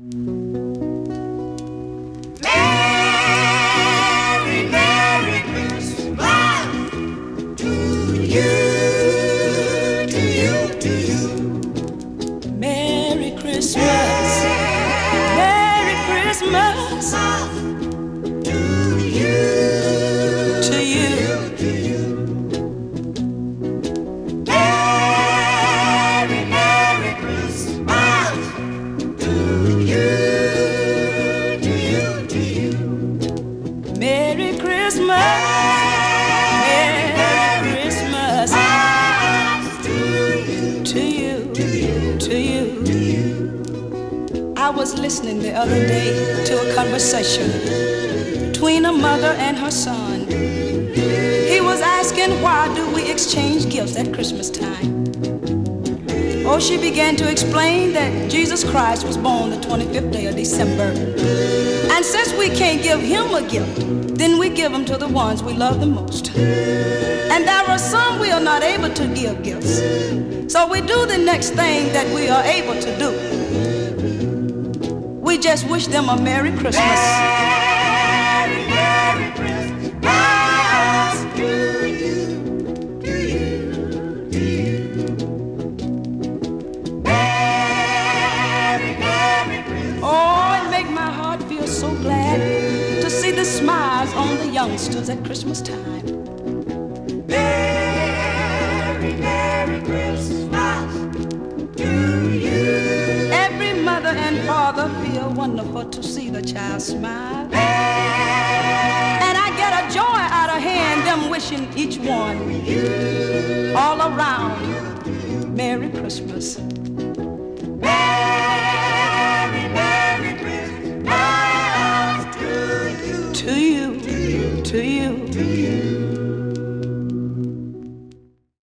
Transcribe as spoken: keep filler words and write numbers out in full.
Merry, Merry Christmas to you, to you, to you. Merry Christmas, Merry Christmas to you, to you, to you. Merry, Merry Christmas to you. Merry Christmas, Merry, Merry Christmas, Christmas to you, to you, to you, to you, to you. I was listening the other day to a conversation between a mother and her son. He was asking, why do we exchange gifts at Christmas time? Oh, she began to explain that Jesus Christ was born the twenty-fifth day of December. And since we can't give him a gift, then we give them to the ones we love the most. And there are some we are not able to give gifts. So we do the next thing that we are able to do. We just wish them a Merry Christmas. Merry, Merry Christmas to you, to you, to you. Merry, Merry Christmas. Oh, it make my heart feel so glad to see the smiles on the youngsters at Christmas time. Merry, Merry Christmas to you. Every mother and father feel wonderful to see the child smile. And I get a joy out of hand them wishing each one all around Merry Christmas. To you, to you, to you.